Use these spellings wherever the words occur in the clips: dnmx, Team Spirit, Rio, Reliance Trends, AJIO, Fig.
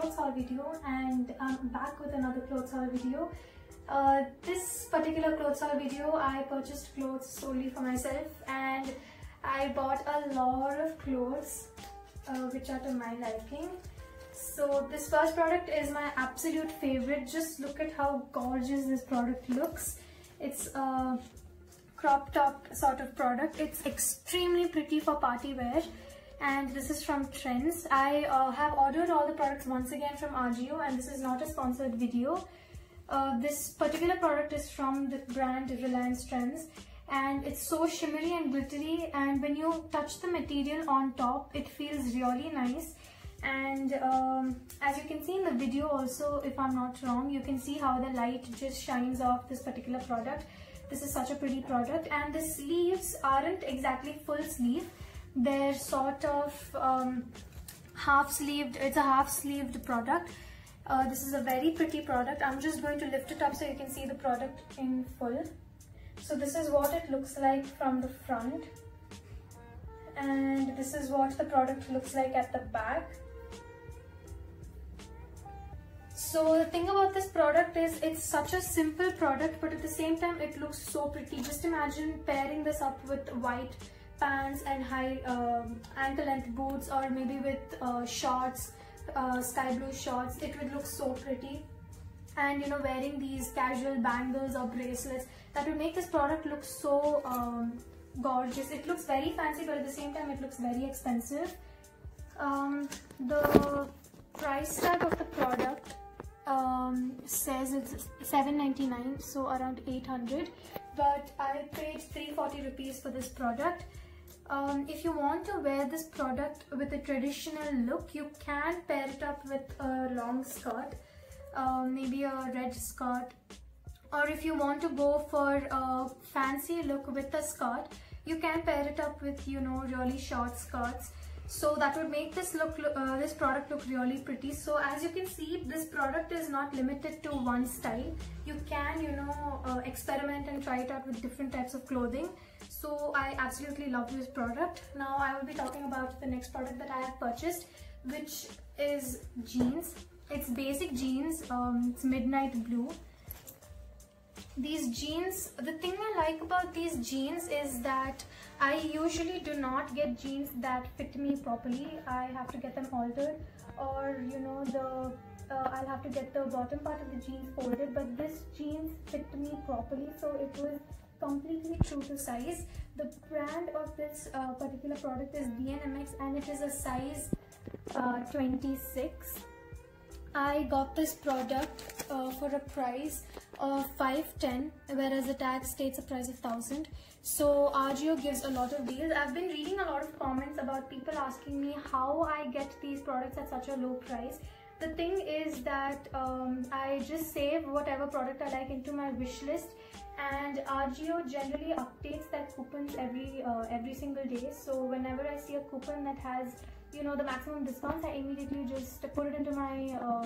clothes haul video, and I'm back with another clothes haul video. This particular clothes haul video, I purchased clothes solely for myself, and I bought a lot of clothes which are to my liking. So this first product is my absolute favorite. Just look at how gorgeous this product looks. It's a crop top sort of product. It's extremely pretty for party wear. And this is from Trends. I have ordered all the products once again from AJIO, and this is not a sponsored video. This particular product is from the brand Reliance Trends, and it's so shimmery and glittery, and when you touch the material on top, it feels really nice. And as you can see in the video also, if I'm not wrong, you can see how the light just shines off this particular product. This is such a pretty product, and the sleeves aren't exactly full sleeve. They're sort of half-sleeved. It's a half-sleeved product. This is a very pretty product. I'm just going to lift it up so you can see the product in full. So this is what it looks like from the front, and this is what the product looks like at the back. So the thing about this product is it's such a simple product, but at the same time it looks so pretty. Just imagine pairing this up with white pants and high ankle length boots, or maybe with shorts, sky blue shorts. It would look so pretty. And you know, wearing these casual bangles or bracelets, that would make this product look so gorgeous. It looks very fancy, but at the same time it looks very expensive. The price tag of the product says it's $7.99, so around 800, but I paid 340 rupees for this product. If you want to wear this product with a traditional look, you can pair it up with a long skirt, maybe a red skirt, or if you want to go for a fancy look with a skirt, you can pair it up with, you know, really short skirts. So that would make this product look really pretty. So as you can see, this product is not limited to one style. You can, you know, experiment and try it out with different types of clothing. So I absolutely love this product. Now I will be talking about the next product that I have purchased, which is jeans. It's basic jeans. It's midnight blue. These jeans, the thing I like about these jeans is that I usually do not get jeans that fit me properly. I have to get them altered, or you know, I'll have to get the bottom part of the jeans folded, but this jeans fit me properly, so it was completely true to size. The brand of this particular product is dnmx, and it is a size 26. I got this product for a price of 510, whereas the tag states a price of 1000. So AJIO gives a lot of deals. I've been reading a lot of comments about people asking me how I get these products at such a low price. The thing is that I just save whatever product I like into my wish list, and AJIO generally updates their coupons every single day. So whenever I see a coupon that has, you know, the maximum discounts, I immediately just put it into my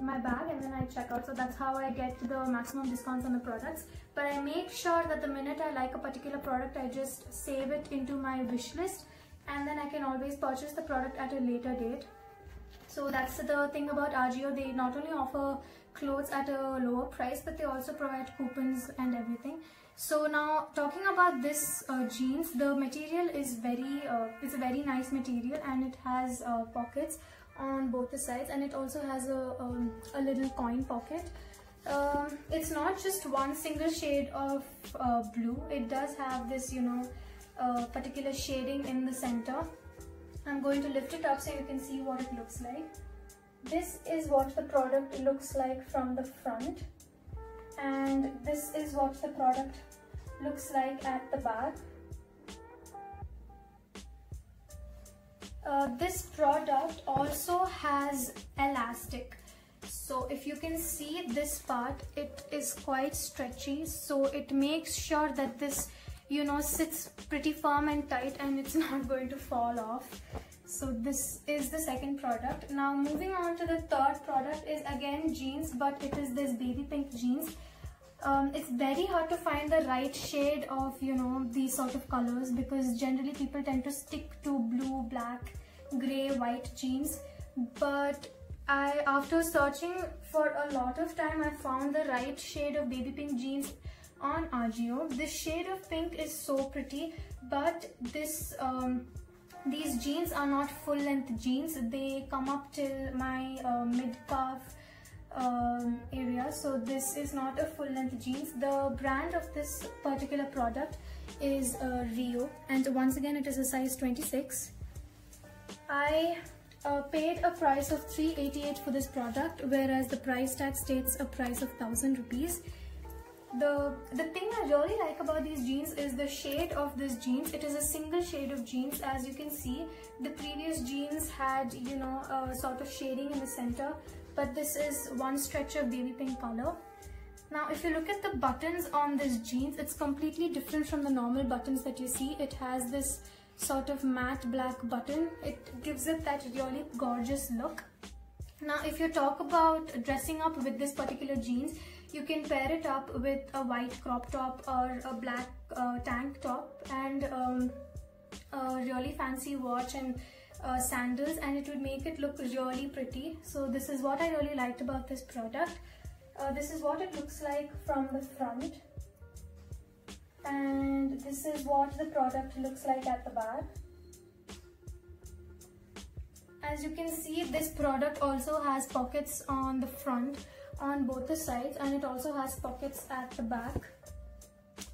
my bag, and then I check out. So that's how I get the maximum discounts on the products. But I make sure that the minute I like a particular product, I just save it into my wish list, and then I can always purchase the product at a later date. So that's the thing about AJIO. They not only offer clothes at a lower price, but they also provide coupons and everything. So now talking about this jeans, the material is it's a very nice material, and it has pockets on both the sides, and it also has a little coin pocket. It's not just one single shade of blue. It does have this, you know, particular shading in the center. I'm going to lift it up so you can see what it looks like. This is what the product looks like from the front, and this is what the product looks like at the back. This product also has elastic, so if you can see this part, it is quite stretchy, so it makes sure that this, you know, sits pretty firm and tight, and it's not going to fall off. So this is the second product. Now moving on to the third product is again jeans, but it is this baby pink jeans. It's very hard to find the right shade of, you know, these sort of colors, because generally people tend to stick to blue, black, grey, white jeans. but I, after searching for a lot of time, I found the right shade of baby pink jeans on AJIO. This shade of pink is so pretty, but this these jeans are not full length jeans. They come up till my mid calf area, so this is not a full length jeans. The brand of this particular product is Rio, and once again it is a size 26. I paid a price of 388 for this product, whereas the price tag states a price of 1,000 rupees. The thing I really like about these jeans is the shade of this jeans. It is a single shade of jeans. As you can see, the previous jeans had, you know, a sort of shading in the center, but this is one stretch of baby pink color. Now if you look at the buttons on this jeans, it's completely different from the normal buttons that you see. It has this sort of matte black button. It gives it that really gorgeous look. Now if you talk about dressing up with this particular jeans, you can pair it up with a white crop top or a black tank top and a really fancy watch and sandals, and it would make it look really pretty. So this is what I really liked about this product. This is what it looks like from the front, and this is what the product looks like at the back. As you can see, this product also has pockets on the front on both the sides, and it also has pockets at the back.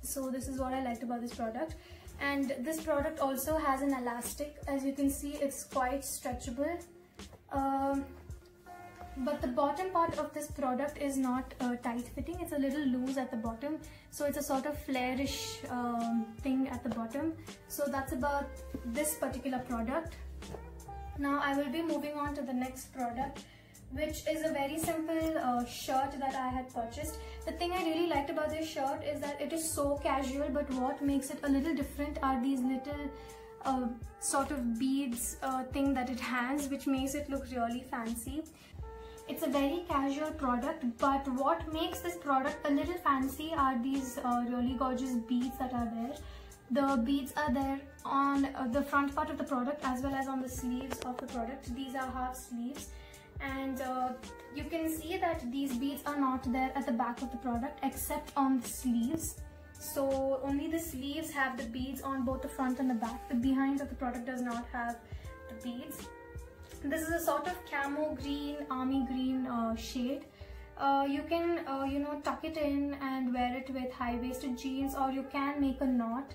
So this is what I liked about this product. And this product also has an elastic. As you can see, it's quite stretchable, but the bottom part of this product is not tight fitting. It's a little loose at the bottom, so it's a sort of flare-ish thing at the bottom. So that's about this particular product. Now I will be moving on to the next product, which is a very simple shirt that I had purchased. The thing I really liked about this shirt is that it is so casual, but what makes it a little different are these little sort of beads thing that it has, which makes it look really fancy. It's a very casual product, but what makes this product a little fancy are these really gorgeous beads that are there. The beads are there on the front part of the product as well as on the sleeves of the product. These are half sleeves, and you can see that these beads are not there at the back of the product except on the sleeves. So only the sleeves have the beads on both the front and the back. The behind of the product does not have the beads. This is a sort of camo green, army green shade. You can you know, tuck it in and wear it with high-waisted jeans, or you can make a knot.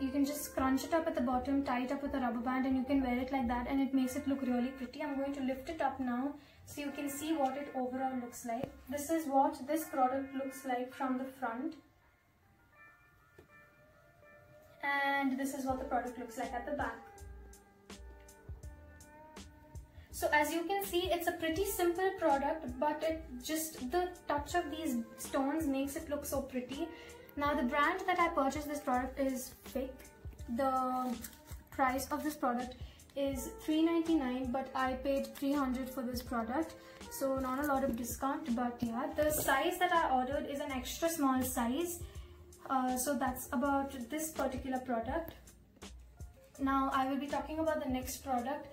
You can just crunch it up at the bottom, tie it up with a rubber band, and you can wear it like that, and it makes it look really pretty. I'm going to lift it up now so you can see what it overall looks like. This is what this product looks like from the front, and this is what the product looks like at the back. So as you can see, it's a pretty simple product, but it just, the touch of these stones makes it look so pretty. Now the brand that I purchased this product is Fig. The price of this product is $399, but I paid $300 for this product, so not a lot of discount. But yeah, the size that I ordered is an extra small size. So that's about this particular product. Now I will be talking about the next product.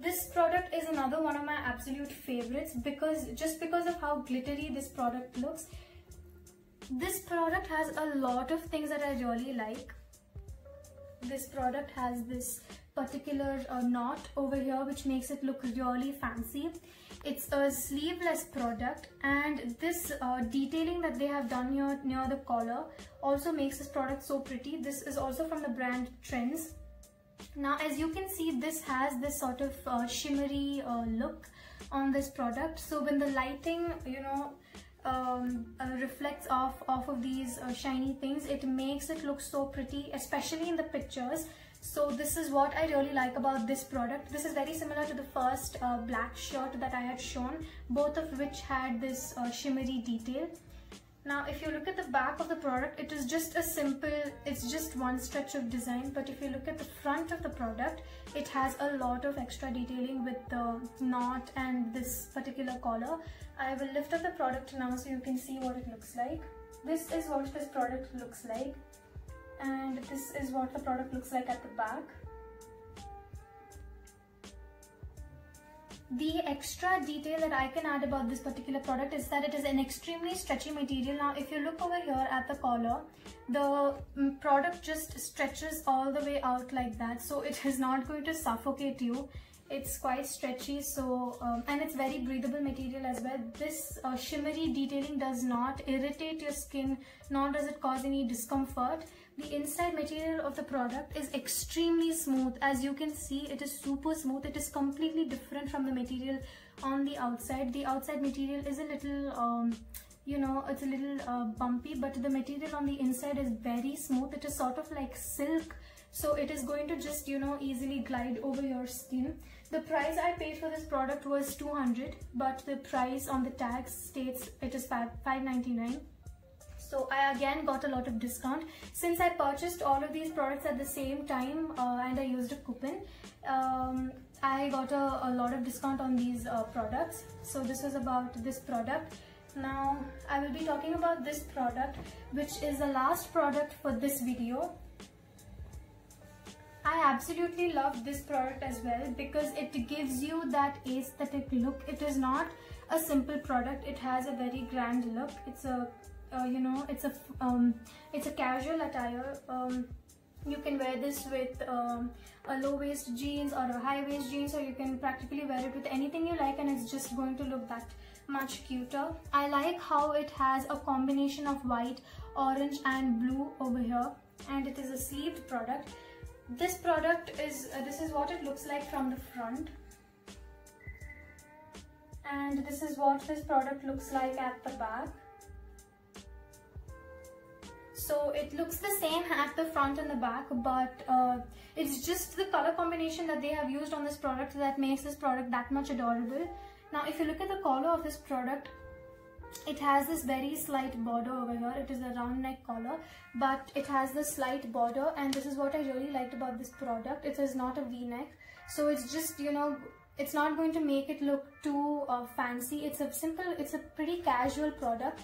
This product is another one of my absolute favorites, because just because of how glittery this product looks. This product has a lot of things that I really like. This product has this particular knot over here, which makes it look really fancy. It's a sleeveless product, and this detailing that they have done here near the collar also makes this product so pretty. This is also from the brand Trends. Now as you can see, this has this sort of shimmery look on this product. So when the lighting, you know, reflects off of these shiny things, it makes it look so pretty, especially in the pictures. So this is what I really like about this product. This is very similar to the first black shirt that I had shown, both of which had this shimmery detail. Now if you look at the back of the product, it is just a simple, it's just one stretch of design. But if you look at the front of the product, it has a lot of extra detailing with the knot and this particular collar. I will lift up the product now so you can see what it looks like. This is what this product looks like, and this is what the product looks like at the back. The extra detail that I can add about this particular product is that it is an extremely stretchy material. Now if you look over here at the collar, the product just stretches all the way out like that, so it is not going to suffocate you. It's quite stretchy, so and it's very breathable material as well. This shimmery detailing does not irritate your skin, nor does it cause any discomfort. The inside material of the product is extremely smooth. As you can see, it is super smooth. It is completely different from the material on the outside. The outside material is a little, it's a little bumpy, but the material on the inside is very smooth. It is sort of like silk, so it is going to just, easily glide over your skin. The price I paid for this product was $200, but the price on the tag states it is $599. So I again got a lot of discount. Since I purchased all of these products at the same time and I used a coupon, I got a lot of discount on these products. So this was about this product. Now I will be talking about this product, which is the last product for this video. I absolutely love this product as well because it gives you that aesthetic look. It is not a simple product. It has a very grand look. It's a it's a casual attire. You can wear this with a low-waist jeans or a high-waist jeans, or you can practically wear it with anything you like, and it's just going to look that much cuter. I like how it has a combination of white, orange and blue over here, and it is a sleeved product. This product is this is what it looks like from the front, and this is what this product looks like at the back. So it looks the same at the front and the back, but it's just the color combination that they have used on this product that makes this product that much adorable. Now if you look at the collar of this product, it has this very slight border over here. It is a round neck collar, but it has this slight border, and this is what I really liked about this product. It is not a V-neck, so it's just, it's not going to make it look too fancy. It's a pretty casual product.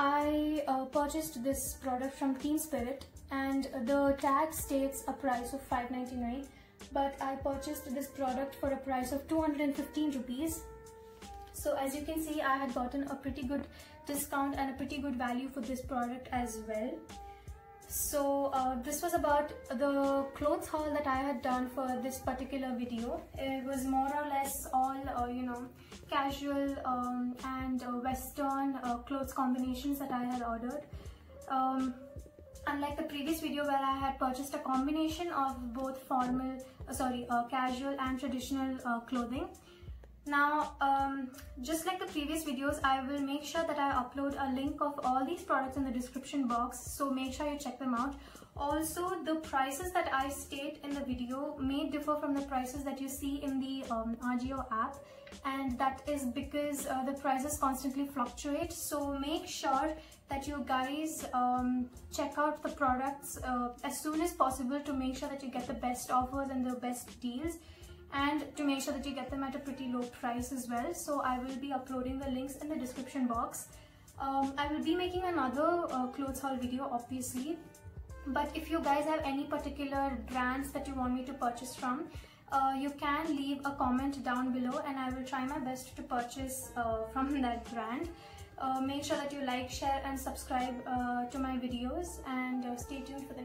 I purchased this product from Team Spirit, and the tag states a price of $599, but I purchased this product for a price of 215 rupees. So as you can see, I had gotten a pretty good discount and a pretty good value for this product as well. So this was about the clothes haul that I had done for this particular video. It was more or less all, casual and western clothes combinations that I had ordered. Unlike the previous video where I had purchased a combination of both casual and traditional clothing. Now, just like the previous videos, I will make sure that I upload a link of all these products in the description box, so make sure you check them out. Also, the prices that I state in the video may differ from the prices that you see in the AJIO app, and that is because the prices constantly fluctuate. So make sure that you guys check out the products as soon as possible to make sure that you get the best offers and the best deals, and to make sure that you get them at a pretty low price as well. So I will be uploading the links in the description box. I will be making another clothes haul video obviously, but if you guys have any particular brands that you want me to purchase from, you can leave a comment down below and I will try my best to purchase from that brand. Make sure that you like, share and subscribe to my videos, and stay tuned for the